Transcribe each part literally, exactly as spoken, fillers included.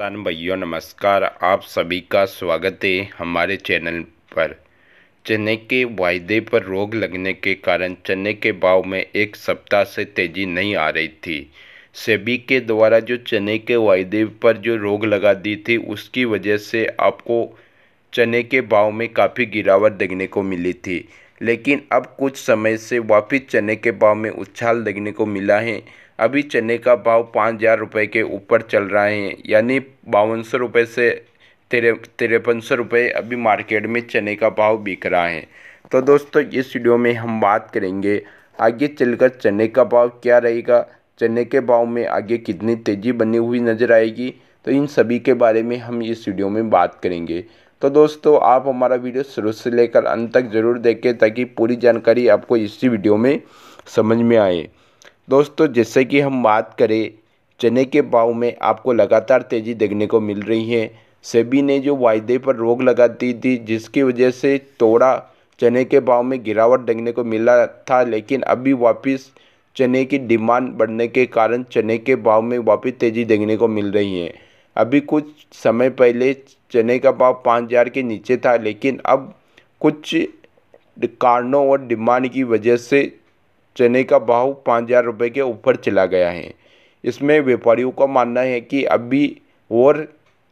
भैया नमस्कार, आप सभी का स्वागत है हमारे चैनल पर। चने के वायदे पर रोक लगने के कारण चने के भाव में एक सप्ताह से तेज़ी नहीं आ रही थी। सेबी के द्वारा जो चने के वायदे पर जो रोक लगा दी थी, उसकी वजह से आपको चने के भाव में काफ़ी गिरावट देखने को मिली थी, लेकिन अब कुछ समय से वापस चने के भाव में उछाल देखने को मिला है। अभी चने का भाव पाँच हज़ार रुपये के ऊपर चल रहा है, यानी बावन सौ रुपये से तेरे तिरपन सौ रुपये अभी मार्केट में चने का भाव बिक रहा है। तो दोस्तों, इस वीडियो में हम बात करेंगे आगे चलकर चने का भाव क्या रहेगा, चने के भाव में आगे कितनी तेज़ी बनी हुई नज़र आएगी, तो इन सभी के बारे में हम इस वीडियो में बात करेंगे। तो दोस्तों, आप हमारा वीडियो शुरू से लेकर अंत तक ज़रूर देखें, ताकि पूरी जानकारी आपको इसी वीडियो में समझ में आए। दोस्तों, जैसे कि हम बात करें, चने के भाव में आपको लगातार तेज़ी देखने को मिल रही है। सेबी ने जो वायदे पर रोक लगा दी थी, जिसकी वजह से थोड़ा चने के भाव में गिरावट देखने को मिला था, लेकिन अभी वापस चने की डिमांड बढ़ने के कारण चने के भाव में वापस तेज़ी देखने को मिल रही है। अभी कुछ समय पहले चने का भाव पाँच हज़ार के नीचे था, लेकिन अब कुछ कारणों और डिमांड की वजह से चने का भाव पाँच हज़ार रुपये के ऊपर चला गया है। इसमें व्यापारियों का मानना है कि अभी और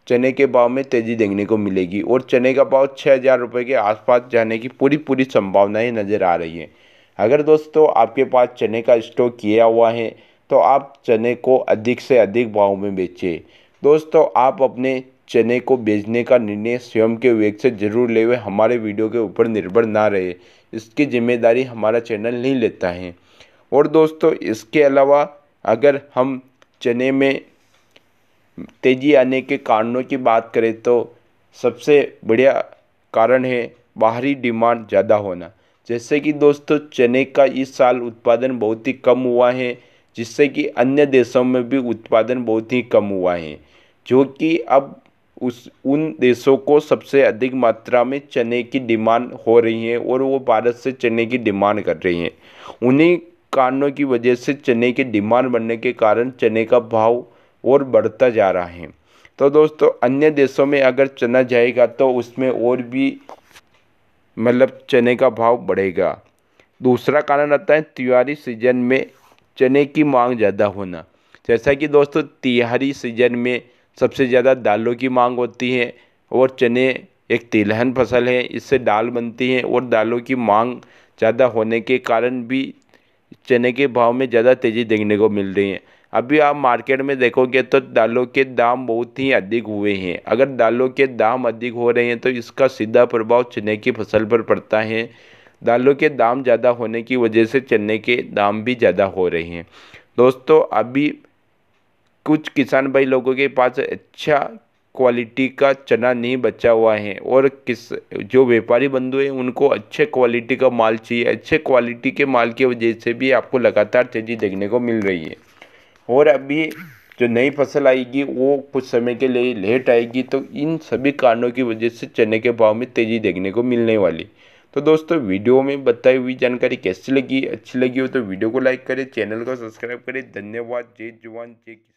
चने के भाव में तेज़ी देखने को मिलेगी और चने का भाव छः हज़ार रुपये के आसपास जाने की पूरी पूरी संभावनाएं नज़र आ रही हैं। अगर दोस्तों आपके पास चने का स्टॉक किया हुआ है, तो आप चने को अधिक से अधिक भाव में बेचें। दोस्तों, आप अपने चने को बेचने का निर्णय स्वयं के वेग से जरूर ले, हुए हमारे वीडियो के ऊपर निर्भर ना रहे, इसकी जिम्मेदारी हमारा चैनल नहीं लेता है। और दोस्तों, इसके अलावा अगर हम चने में तेज़ी आने के कारणों की बात करें, तो सबसे बढ़िया कारण है बाहरी डिमांड ज़्यादा होना। जैसे कि दोस्तों, चने का इस साल उत्पादन बहुत ही कम हुआ है, जिससे कि अन्य देशों में भी उत्पादन बहुत ही कम हुआ है, जो कि अब उस उन देशों को सबसे अधिक मात्रा में चने की डिमांड हो रही है और वो भारत से चने की डिमांड कर रही हैं। उन्हीं कारणों की वजह से चने की डिमांड बढ़ने के कारण चने का भाव और बढ़ता जा रहा है। तो दोस्तों, अन्य देशों में अगर चना जाएगा तो उसमें और भी मतलब चने का भाव बढ़ेगा। दूसरा कारण आता है त्योहारी सीजन में चने की मांग ज़्यादा होना। जैसा कि दोस्तों, त्योहारी सीजन में सबसे ज़्यादा दालों की मांग होती है और चने एक तिलहन फसल है, इससे दाल बनती है और दालों की मांग ज़्यादा होने के कारण भी चने के भाव में ज़्यादा तेज़ी देखने को मिल रही है। अभी आप मार्केट में देखोगे तो दालों के दाम बहुत ही अधिक हुए हैं। अगर दालों के दाम अधिक हो रहे हैं तो इसका सीधा प्रभाव चने की फसल पर पड़ता है। दालों के दाम ज़्यादा होने की वजह से चने के दाम भी ज़्यादा हो रहे हैं। दोस्तों, अभी कुछ किसान भाई लोगों के पास अच्छा क्वालिटी का चना नहीं बचा हुआ है और किस जो व्यापारी बंधु हैं उनको अच्छे क्वालिटी का माल चाहिए। अच्छे क्वालिटी के माल की वजह से भी आपको लगातार तेज़ी देखने को मिल रही है। और अभी जो नई फसल आएगी वो कुछ समय के लिए लेट आएगी, तो इन सभी कारणों की वजह से चने के भाव में तेज़ी देखने को मिलने वाली। तो दोस्तों, वीडियो में बताई हुई जानकारी कैसी लगी? अच्छी लगी हो तो वीडियो को लाइक करें, चैनल को सब्सक्राइब करें। धन्यवाद। जय जवान जय किसान।